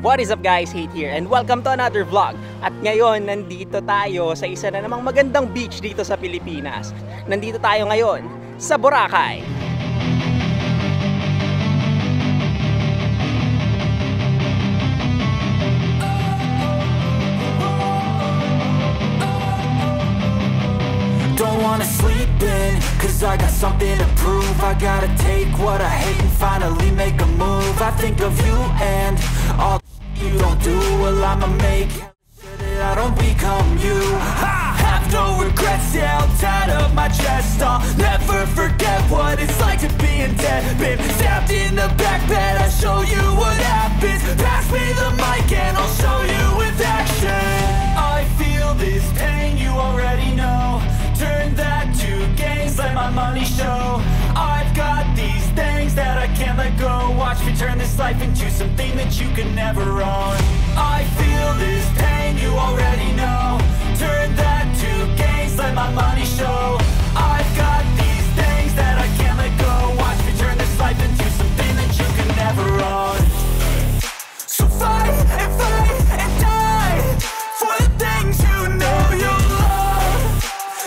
What is up guys, Hate here and welcome to another vlog. At ngayon, nandito tayo sa isa na namang magandang beach dito sa Pilipinas. Nandito tayo ngayon sa Boracay. Don't wanna sleep in, cause I got something to prove. I gotta take what I hate and finally make a move. I think of you and all you don't do, well I'ma make sure that I don't become you. I have no regrets, yeah, I'm tied up my chest. I'll never forget what it's like to be in debt. Been stabbed in the back bed, I'll show you what happens. Pass me the mic and I'll show you with action. I feel this pain, you already know. Turn that to gains, let my money show. I've got these things that I can't let go. Watch me turn this life into something that you can never own. I feel this pain, you already know. Turn that to gains, let my money show. I've got these things that I can't let go. Watch me turn this life into something that you can never own. So fight and fight and die for the things you know you love.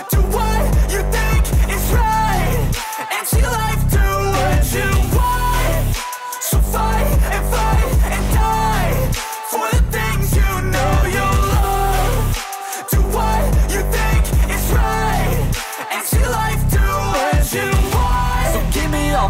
Do what you think is right and see life do what you want. So fight and die for the things you know you love. Do what you think is right and see life do what you want. So give me all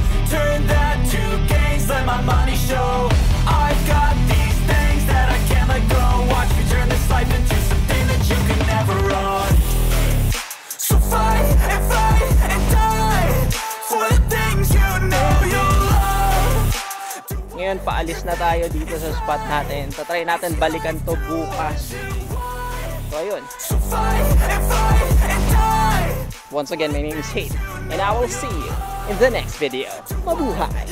Turn that to gains, let my money show. I've got these let go, watch me turn this life into something that you can never own. So fight and die for the things you know you love. Ngayon, paalis na tayo dito sa spot natin. So try natin balikan to bukas. So ayun. So fight and die. Once again, my name is Hate and I will see you in the next video. Mabuhay!